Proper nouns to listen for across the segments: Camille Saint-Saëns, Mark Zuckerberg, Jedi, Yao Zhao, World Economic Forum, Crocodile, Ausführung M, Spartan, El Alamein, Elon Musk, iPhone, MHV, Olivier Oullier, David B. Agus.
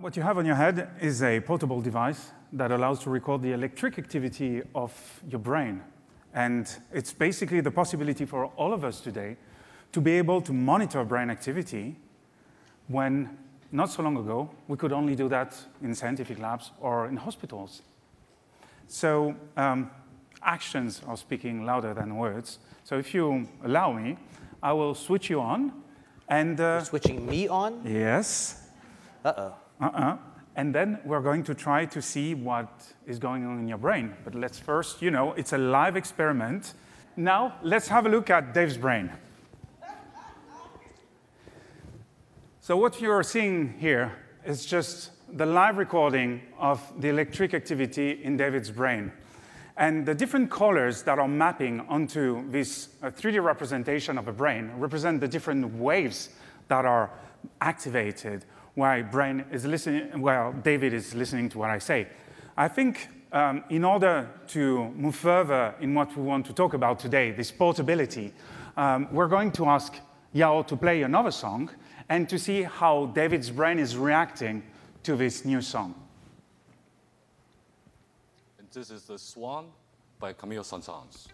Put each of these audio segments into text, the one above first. What you have on your head is a portable device that allows to record the electric activity of your brain. And it's basically the possibility for all of us today to be able to monitor brain activity when, not so long ago, we could only do that in scientific labs or in hospitals. So actions are speaking louder than words. So if you allow me, I will switch you on. And You're switching me on? Yes. Uh-oh. And then we're going to try to see what is going on in your brain. But let's first, you know, it's a live experiment. Now, let's have a look at Dave's brain. So what you're seeing here is just the live recording of the electric activity in David's brain. And the different colors that are mapping onto this 3D representation of a brain represent the different waves that are activated while David is listening to what I say. I think in order to move further in what we want to talk about today, this portability, we're going to ask Yao to play another song and to see how David's brain is reacting to this new song. This is The Swan by Camille Saint-Saëns.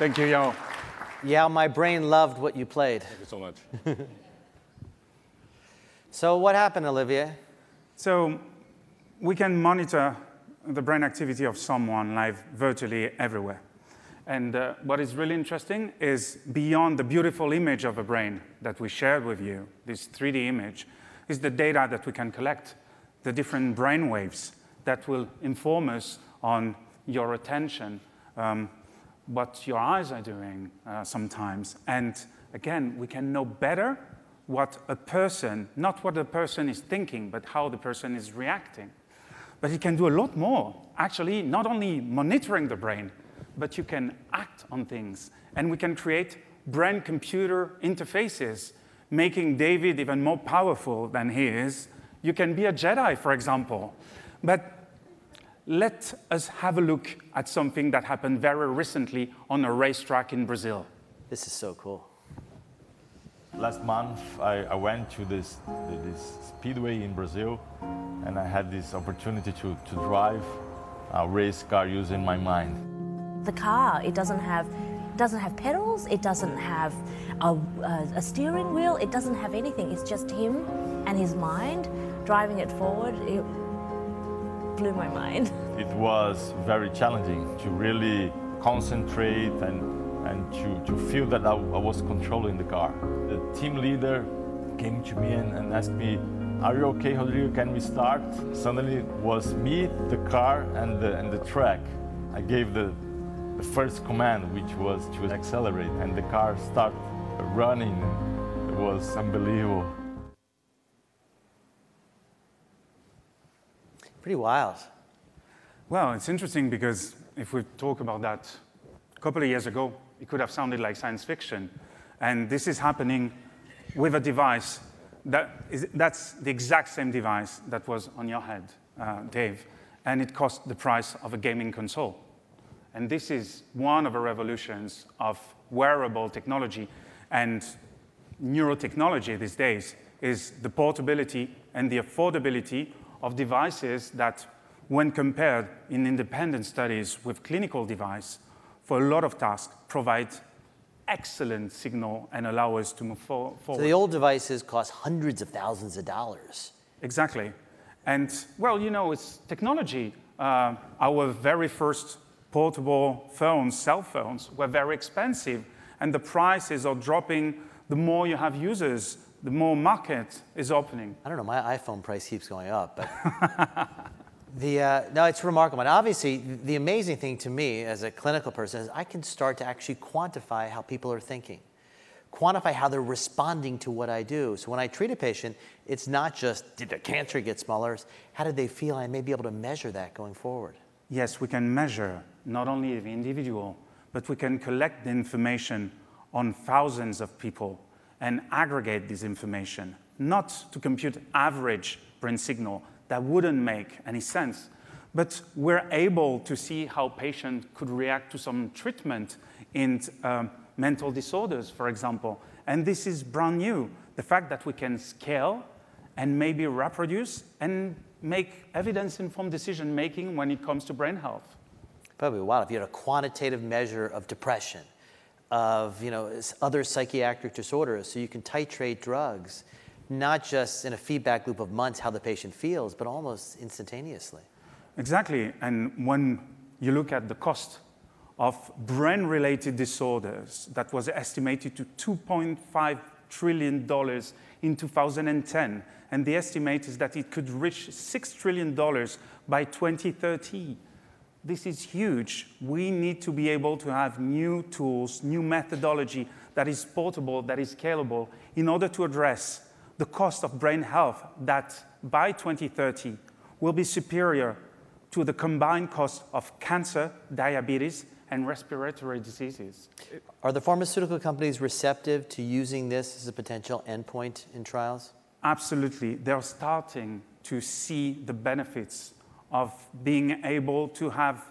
Thank you, Yao. Yeah, my brain loved what you played. Thank you so much. So what happened, Olivier? So we can monitor the brain activity of someone live virtually everywhere. And what is really interesting is beyond the beautiful image of a brain that we shared with you, this 3D image, is the data that we can collect, the different brain waves that will inform us on your attention, what your eyes are doing sometimes. And again, we can know better what a person, not what the person is thinking, but how the person is reacting. But it can do a lot more. Actually, not only monitoring the brain, but you can act on things. And we can create brain-computer interfaces, making David even more powerful than he is. You can be a Jedi, for example. But let us have a look at something that happened very recently on a racetrack in Brazil. This is so cool. Last month, I went to this speedway in Brazil, and I had this opportunity to drive a race car using my mind. The car, it doesn't have pedals, it doesn't have a steering wheel, it doesn't have anything. It's just him and his mind driving it forward. It blew my mind. It was very challenging to really concentrate and to feel that I was controlling the car. The team leader came to me and asked me, "Are you okay, Rodrigo? Can we start?" Suddenly it was me, the car, and the track. I gave the first command, which was to accelerate, and the car started running. It was unbelievable. Pretty wild. Well, it's interesting because if we talk about that a couple of years ago, it could have sounded like science fiction. And this is happening with a device that's the exact same device that was on your head, Dave, and it cost the price of a gaming console. And this is one of the revolutions of wearable technology and neurotechnology these days, is the portability and the affordability of devices that, when compared in independent studies with clinical device, for a lot of tasks, provide excellent signal and allow us to move forward. So the old devices cost hundreds of thousands of dollars. Exactly. And, well, you know, it's technology. Our very first portable phones, cell phones, were very expensive. And the prices are dropping. The more you have users, the more market is opening. I don't know. My iPhone price keeps going up. But no, it's remarkable. And obviously, the amazing thing to me as a clinical person is I can start to actually quantify how people are thinking, quantify how they're responding to what I do. So when I treat a patient, it's not just, did their cancer get smaller? It's how did they feel? I may be able to measure that going forward. Yes, we can measure not only the individual, but we can collect the information on thousands of people and aggregate this information, not to compute average brain signal. That wouldn't make any sense. But we're able to see how patients could react to some treatment in mental disorders, for example. And this is brand new. The fact that we can scale and maybe reproduce and make evidence-informed decision-making when it comes to brain health. Probably wild if you had a quantitative measure of depression, of other psychiatric disorders, so you can titrate drugs, not just in a feedback loop of months how the patient feels, but almost instantaneously. Exactly. And when you look at the cost of brain-related disorders that was estimated to $2.5 trillion in 2010, and the estimate is that it could reach $6 trillion by 2030. This is huge. We need to be able to have new tools, new methodology that is portable, that is scalable, in order to address the cost of brain health that, by 2030, will be superior to the combined cost of cancer, diabetes, and respiratory diseases. Are the pharmaceutical companies receptive to using this as a potential endpoint in trials? Absolutely. They're starting to see the benefits of being able to have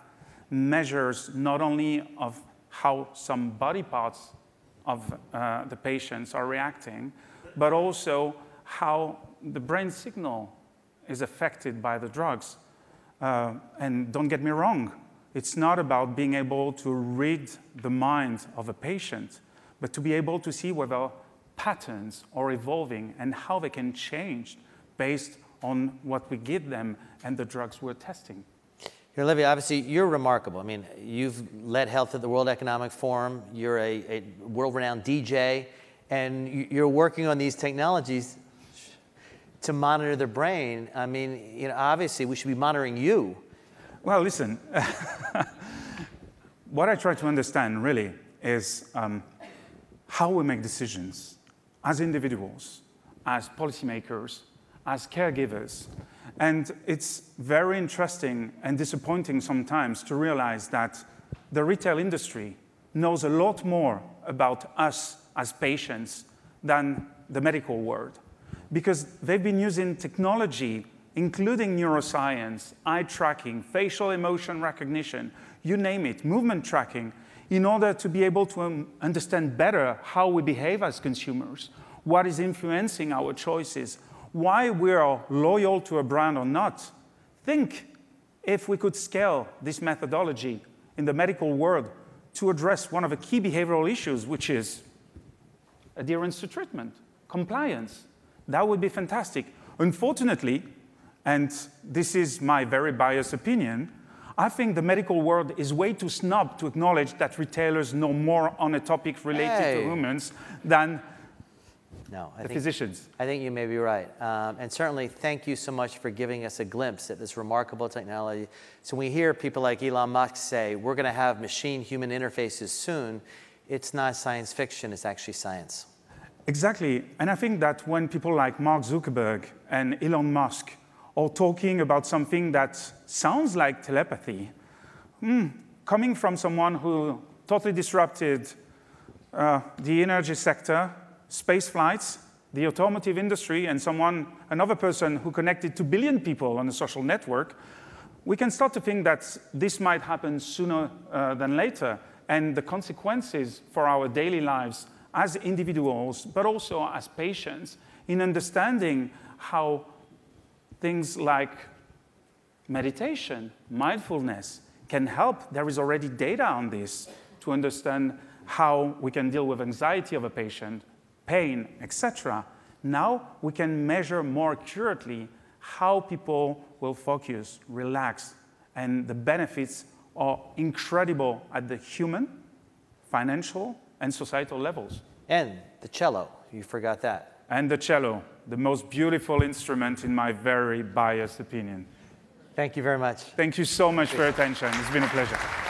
measures not only of how some body parts of the patients are reacting, but also how the brain signal is affected by the drugs. And don't get me wrong, it's not about being able to read the mind of a patient, but to be able to see whether patterns are evolving and how they can change based on what we give them and the drugs we're testing. Here, Olivier, obviously, you're remarkable. I mean, you've led health at the World Economic Forum. You're a world-renowned DJ. And you're working on these technologies to monitor the brain. I mean, obviously, we should be monitoring you. Well, listen, what I try to understand really is how we make decisions as individuals, as policymakers, as caregivers. And it's very interesting and disappointing sometimes to realize that the retail industry knows a lot more about us as patients than the medical world, because they've been using technology, including neuroscience, eye tracking, facial emotion recognition, you name it, movement tracking, in order to be able to understand better how we behave as consumers, what is influencing our choices, why we are loyal to a brand or not. Think if we could scale this methodology in the medical world to address one of the key behavioral issues, which is adherence to treatment, compliance. That would be fantastic. Unfortunately, and this is my very biased opinion, I think the medical world is way too snob to acknowledge that retailers know more on a topic related to humans than the physicians. I think you may be right. And certainly, thank you so much for giving us a glimpse at this remarkable technology. So when we hear people like Elon Musk say, we're going to have machine-human interfaces soon, it's not science fiction, it's actually science. Exactly. And I think that when people like Mark Zuckerberg and Elon Musk or talking about something that sounds like telepathy, coming from someone who totally disrupted the energy sector, space flights, the automotive industry, and another person who connected 2 billion people on a social network, we can start to think that this might happen sooner than later, and the consequences for our daily lives as individuals, but also as patients, in understanding how things like meditation, mindfulness can help. There is already data on this to understand how we can deal with anxiety of a patient, pain, etc. Now we can measure more accurately how people will focus, relax, and the benefits are incredible at the human, financial, and societal levels. And the cello, you forgot that. And the cello, the most beautiful instrument in my very biased opinion. Thank you very much. Thank you so much for your attention. It's been a pleasure.